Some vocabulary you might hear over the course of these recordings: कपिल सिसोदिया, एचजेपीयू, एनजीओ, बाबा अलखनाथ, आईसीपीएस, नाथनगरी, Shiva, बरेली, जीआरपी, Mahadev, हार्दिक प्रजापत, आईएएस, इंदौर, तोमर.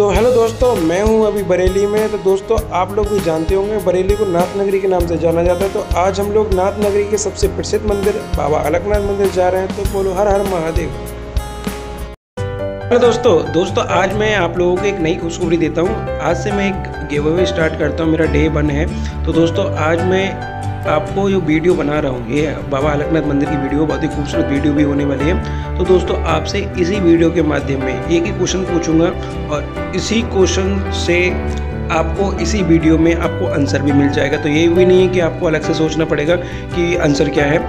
तो हेलो दोस्तों, मैं हूं अभी बरेली में। तो दोस्तों आप लोग भी जानते होंगे बरेली को नाथनगरी के नाम से जाना जाता है। तो आज हम लोग नाथनगरी के सबसे प्रसिद्ध मंदिर बाबा अलखनाथ मंदिर जा रहे हैं। तो बोलो हर हर महादेव। हेलो दोस्तों आज मैं आप लोगों को एक नई खुशखबरी देता हूं। आज से मैं एक गिव अवे स्टार्ट करता हूँ। मेरा डे 1 है। तो दोस्तों आज मैं आपको ये वीडियो बना रहा हूँ, ये बाबा अलखनाथ मंदिर की वीडियो, बहुत ही खूबसूरत वीडियो भी होने वाली है। तो दोस्तों आपसे इसी वीडियो के माध्यम में एक ही क्वेश्चन पूछूंगा और इसी क्वेश्चन से आपको इसी वीडियो में आपको आंसर भी मिल जाएगा। तो ये भी नहीं है कि आपको अलग से सोचना पड़ेगा कि आंसर क्या है।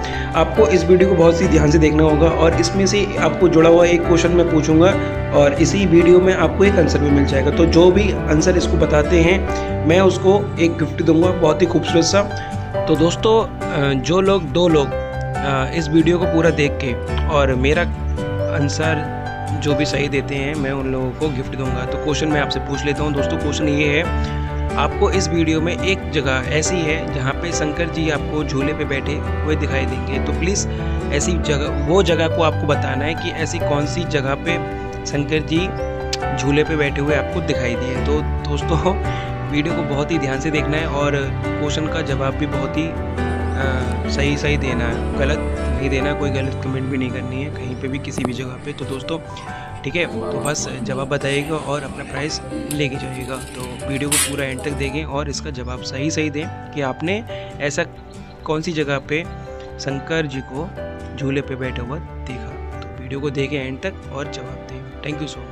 आपको इस वीडियो को बहुत ही ध्यान से देखना होगा और इसमें से आपको जुड़ा हुआ एक क्वेश्चन मैं पूछूंगा और इसी वीडियो में आपको एक आंसर भी मिल जाएगा। तो जो भी आंसर इसको बताते हैं मैं उसको एक गिफ्ट दूंगा, बहुत ही खूबसूरत सा। तो दोस्तों जो लोग इस वीडियो को पूरा देख के और मेरा आंसर जो भी सही देते हैं मैं उन लोगों को गिफ्ट दूंगा। तो क्वेश्चन मैं आपसे पूछ लेता हूं। दोस्तों क्वेश्चन ये है, आपको इस वीडियो में एक जगह ऐसी है जहां पे शंकर जी आपको झूले पे बैठे हुए दिखाई देंगे। तो प्लीज़ ऐसी जगह, वो जगह को आपको बताना है कि ऐसी कौन सी जगह पे शंकर जी झूले पे बैठे हुए आपको दिखाई दिए। तो दोस्तों वीडियो को बहुत ही ध्यान से देखना है और क्वेश्चन का जवाब भी बहुत ही सही देना है, गलत नहीं देना, कोई गलत कमेंट भी नहीं करनी है कहीं पे भी, किसी भी जगह पे। तो दोस्तों ठीक है, तो बस जवाब बताइएगा और अपना प्राइस लेके जाइएगा। तो वीडियो को पूरा एंड तक देखें और इसका जवाब सही दें कि आपने ऐसा कौन सी जगह पे शंकर जी को झूले पे बैठा हुआ देखा। तो वीडियो को देखें एंड तक और जवाब दें। Thank you so much.